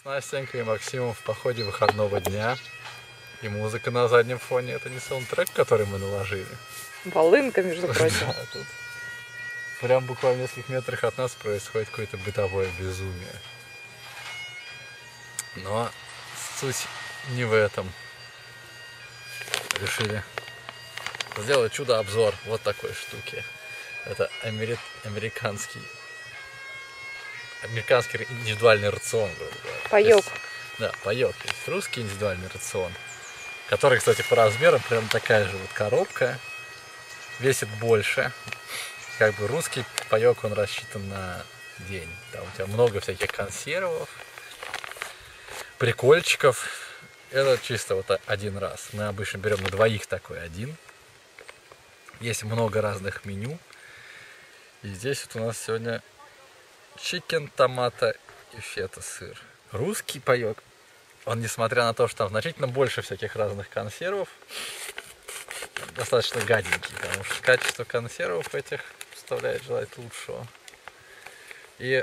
с Настенькой и Максимом в походе выходного дня. И музыка на заднем фоне — это не саундтрек, который мы наложили. Болынка, между прочим. Да, тут прям буквально в нескольких метрах от нас происходит какое-то бытовое безумие. Но суть не в этом. Решили сделать чудо-обзор вот такой штуки. Это американский индивидуальный рацион, грубо говоря. Паёк. Да, паёк. Есть русский индивидуальный рацион, который, кстати, по размерам прям такая же вот коробка. Весит больше. Как бы русский паёк, он рассчитан на день. Там у тебя много всяких консервов, прикольчиков. Это чисто вот один раз. Мы обычно берем на двоих такой один. Есть много разных меню. И здесь вот у нас сегодня чикен, томато и фета сыр. Русский паёк, он, несмотря на то, что там значительно больше всяких разных консервов, достаточно гаденький, потому что качество консервов этих оставляет желать лучшего. И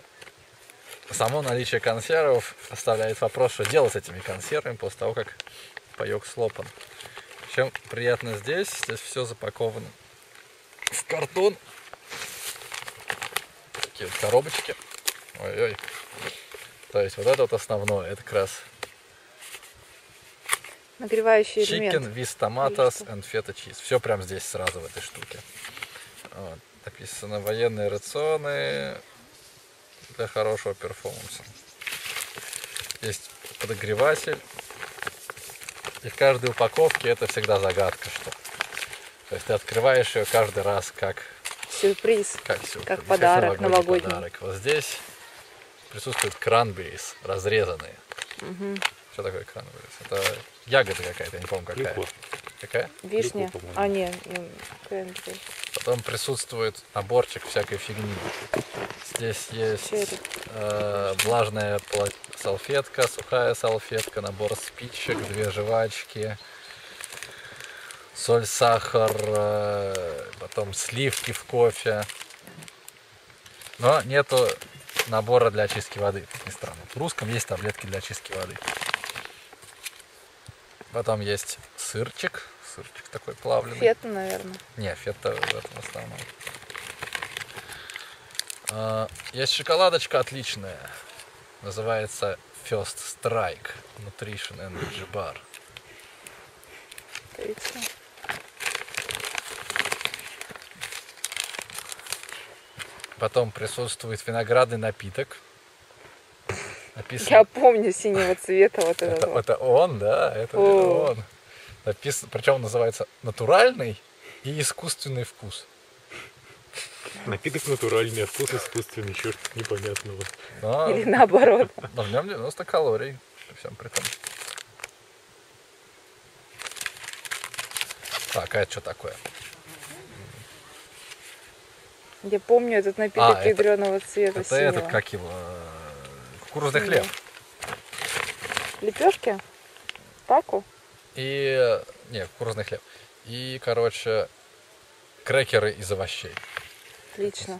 само наличие консервов оставляет вопрос, что делать с этими консервами после того, как паёк слопан. Чем приятно здесь все запаковано в картон. Такие вот коробочки. Ой-ой. То есть вот это вот основное, это как раз нагревающий элемент. Чикен, виз томатос и фета чиз. Все прям здесь сразу в этой штуке. Вот. Написано: военные рационы для хорошего перформанса. Есть подогреватель. И в каждой упаковке это всегда загадка, что. То есть ты открываешь ее каждый раз как сюрприз, как подарок новогодний. Вот здесь присутствует кранбейс, разрезанные. Угу. Что такое кранберрис? Это ягода какая-то, не помню какая. Клюква. Какая? Вишня. Клюква, а, нет. Кранберрис. Потом присутствует наборчик всякой фигни. Здесь есть влажная салфетка, сухая салфетка, набор спичек, две жвачки, соль, сахар, потом сливки в кофе. Но нету набора для очистки воды, как ни странно. В русском есть таблетки для очистки воды. Потом есть сырчик. Сырчик такой плавленый. Фета, наверное. Не, фета в этом основном. Есть шоколадочка отличная. Называется First Strike Nutrition Energy Bar. Потом присутствует виноградный напиток. Написано... Я помню, синего цвета вот этот. Это он, да, это он. Написано, причем называется натуральный и искусственный вкус. Напиток натуральный, а вкус искусственный, черт непонятного. Но... Или наоборот. Но в нем 90 калорий, при всем при том. Так, а это что такое? Я помню этот напиток ядреного цвета. Это синего. Этот, как его... Кукурузный хлеб. Лепешки? Таку? И... Не, кукурузный хлеб. И, короче, крекеры из овощей. Отлично.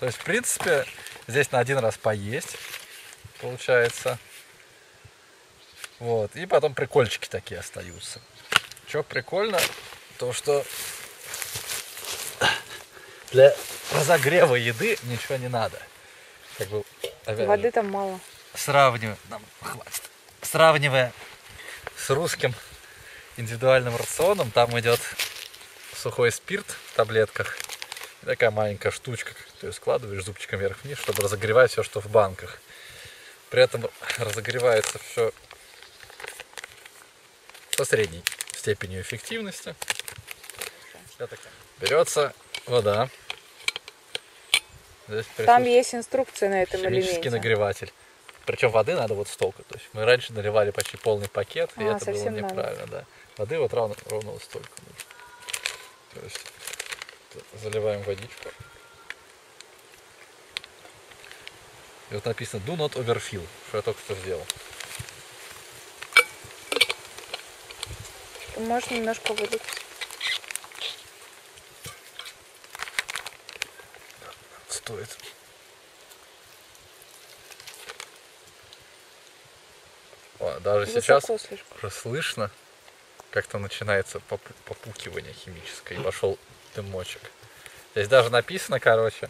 То есть, в принципе, здесь на один раз поесть получается. Вот. И потом прикольчики такие остаются. Что прикольно, то что для разогрева еды ничего не надо. Как бы, воды там мало. Сравнивая с русским индивидуальным рационом, там идет сухой спирт в таблетках. И такая маленькая штучка, ты ее складываешь зубчиком вверх-вниз, чтобы разогревать все, что в банках. При этом разогревается все со средней степенью эффективности. Берется вода. Там есть инструкция на этом элементе. Химический нагреватель. Причем воды надо вот столько. То есть мы раньше наливали почти полный пакет, и это было неправильно. Да. Воды вот ровно вот столько. То есть заливаем водичку. И вот написано do not overfill, что я только что сделал. Можно немножко выдать. даже сейчас уже слышно, как-то начинается попукивание химическое, и пошел дымочек. Здесь даже написано, короче,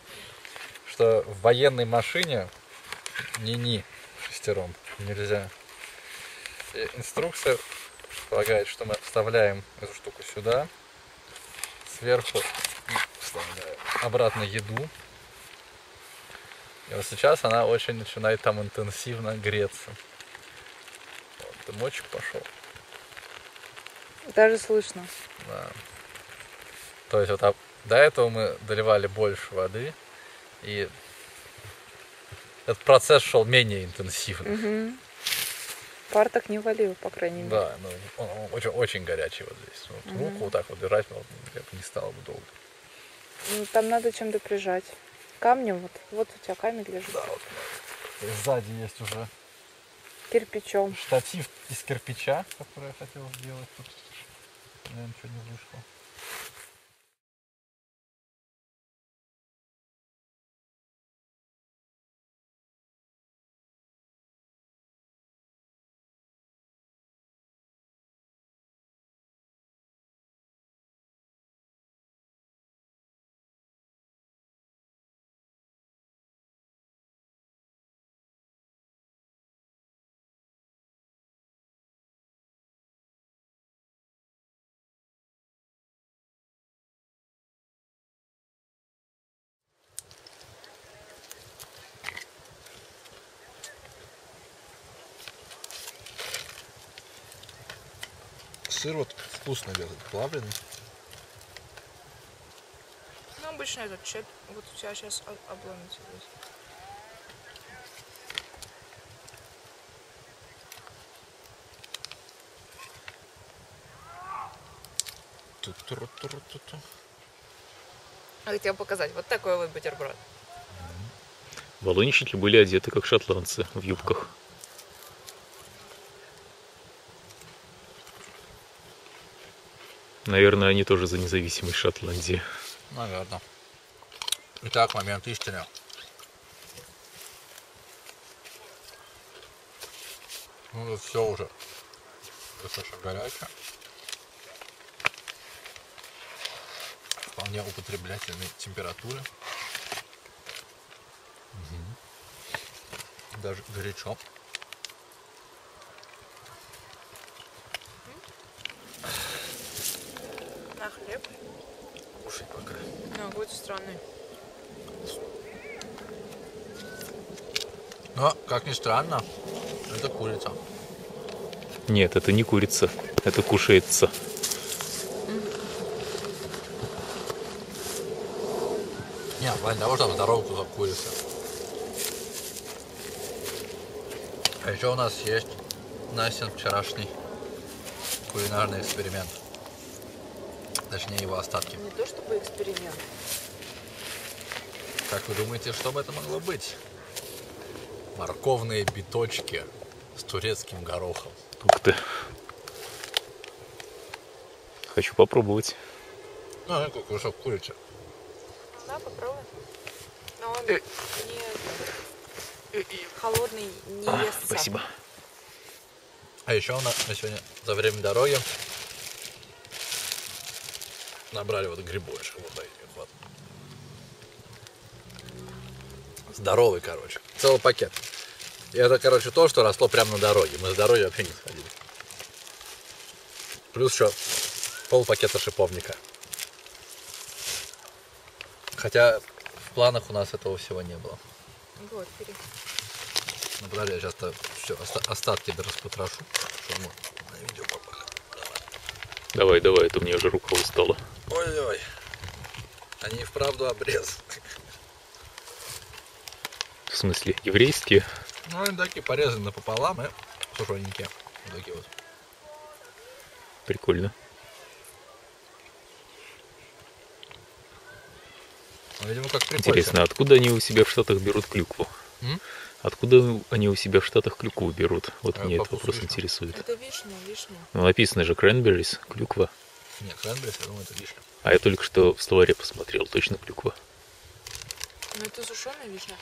что в военной машине ни-ни шестером нельзя. И инструкция предполагает, что мы вставляем эту штуку сюда, сверху вставляем обратно еду. И вот сейчас она очень начинает там интенсивно греться. Вот, дымочек пошел. Даже слышно. Да. То есть вот до этого мы доливали больше воды, и этот процесс шел менее интенсивно. Угу. Пар так не валил, по крайней мере. Да, ну, он очень, очень горячий вот здесь. Вот угу. Руку вот так вот держать, но я бы не стал бы долго. Ну, там надо чем-то прижать. Камнем вот. Вот у тебя камень лежит. Да, вот. И сзади есть уже кирпичом. Штатив из кирпича, который я хотел сделать. Тут, наверное, ничего не вышло. Сыр вот вкусно делает, плавленый. Ну, обычно этот чеп, вот у тебя сейчас обломится. Ту-ту-ту-ту-ту. А хотел показать, вот такой вот бутерброд. Волынщики были одеты как шотландцы в юбках. Наверное, они тоже за независимость Шотландии. Наверное. Итак, момент истины. Ну, тут все уже достаточно горячее. Вполне употреблятельной температуры. Угу. Даже горячо. Кушай пока. Ну, будет странный. Но, как ни странно, это курица. Нет, это не курица. Это кушается. Не, Вань, того, чтобы здоровый кусок курицы. А еще у нас есть Настин вчерашний кулинарный эксперимент. Точнее, его остатки. Не то чтобы эксперимент. Как вы думаете, что бы это могло быть? Морковные биточки с турецким горохом. Ух ты. Хочу попробовать. Ну, какой кусок курицы. Да, попробуй. Но он не холодный, не ест. Спасибо. А еще у нас сегодня за время дороги набрали вот грибочек, вот таких вот. Здоровый, короче. Целый пакет. И это, короче, то, что росло прямо на дороге. Мы с дороги вообще не сходили. Плюс еще полпакета шиповника. Хотя в планах у нас этого всего не было. Вот, бери. Ну, подожди, я сейчас-то все, остатки распотрошу. На видео попали. Давай, давай, это мне уже рука устала. Ой-ой, они и вправду обрез. В смысле, еврейские? Ну, они такие порезаны пополам и сушененькие. Вот такие вот. Прикольно. Видимо, как прикольно. Интересно, откуда они у себя в Штатах берут клюкву? М? Откуда они у себя в Штатах клюкву берут? Вот меня этот вопрос вишня интересует. Это вишня, вишня. Ну, написано же кранберрис, клюква. Нет, кранберрис, я думаю, это вишня. А я только что в словаре посмотрел, точно клюква. Ну, это сушеная вишня.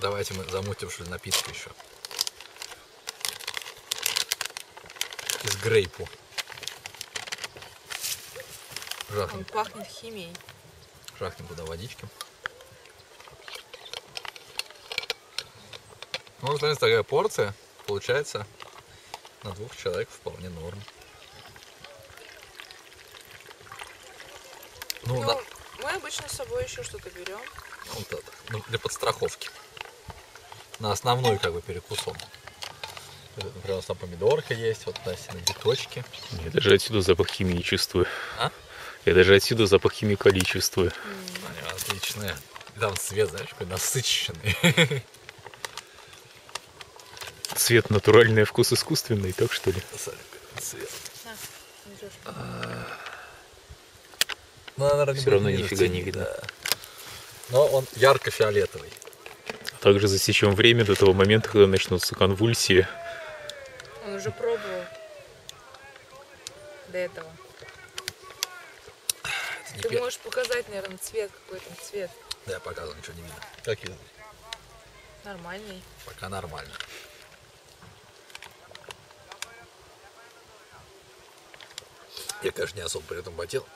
Давайте мы замутим, что ли, напиток еще. Из грейпу. Жахнем. Он пахнет химией. Жахнем туда водички. Ну, смотрите, такая порция получается на двух человек вполне норм. Ну, да. Мы обычно с собой еще что-то берем. Вот это, ну, для подстраховки. На основной как бы перекусон. Например, у нас там помидорка есть, вот Настины биточки. Я даже отсюда запах химии чувствую. А? Я даже отсюда запах химикалий чувствую. Они отличные. И там цвет, знаешь, какой насыщенный. Цвет натуральный, а вкус искусственный, так что ли? Цвет. Все равно нифига не видно. Но он ярко-фиолетовый. Также засечем время до того момента, когда начнутся конвульсии. Он уже пробовал до этого. Это ты можешь показать, наверное, цвет, какой там цвет. Да, я показывал, ничего не видно. Как видно? Нормальный. Пока нормально. Я, конечно, не особо при этом потел.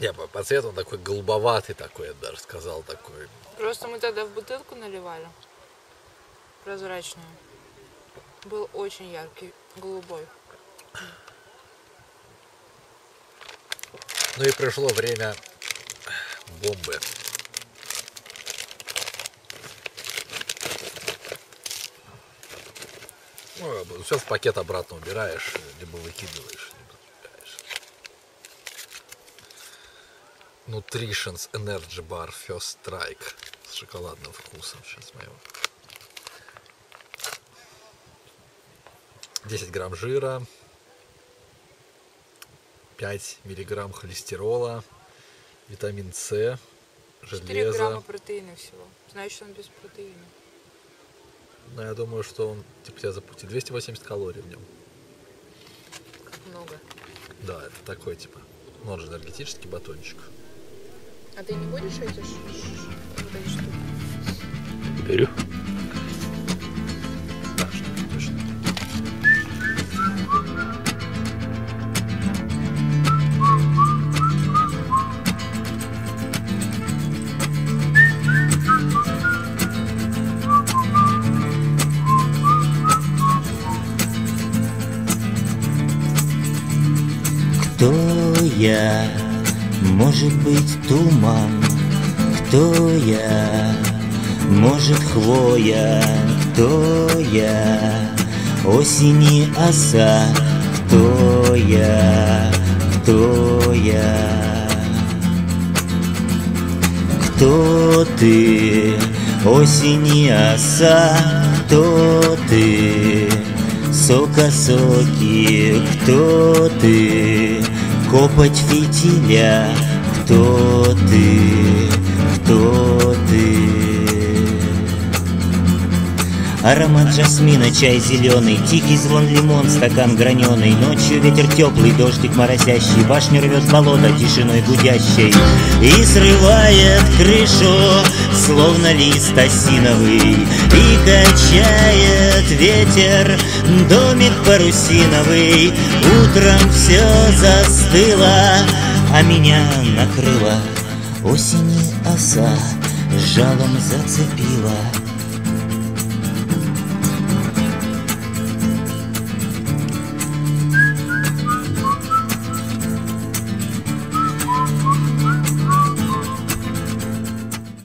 Я по цвету он такой голубоватый такой, я бы даже сказал, такой. Просто мы тогда в бутылку наливали, прозрачную. Был очень яркий, голубой. Ну и пришло время бомбы. Ну, все в пакет обратно убираешь, либо выкидываешь. Nutrition Energy Bar First Strike с шоколадным вкусом. Сейчас мы его. 10 грамм жира, 5 миллиграмм холестерола, витамин С, железо. 4 грамма протеина всего. Значит, он без протеина. Ну, я думаю, что он типа тебя запустит. 280 калорий в нем. Как много. Да, это такой типа. Ну, он же энергетический батончик. А ты не будешь эти штуки? Беру. Да, что-то точно. Кто я? Может быть туман, кто я? Может хвоя, кто я? Осени оса, кто я? Кто я? Кто ты? Осени оса, кто ты? Сока-соки, кто ты? Копоть фитиля, кто ты, кто ты? Аромат жасмина, чай зеленый, тихий звон лимон, стакан граненый. Ночью ветер теплый, дождик моросящий, башню рвет болото тишиной гудящей. И срывает крышу, словно лист осиновый, и качает ветер домик парусиновый. Утром все застыло, а меня накрыло. Осень оса жалом зацепила.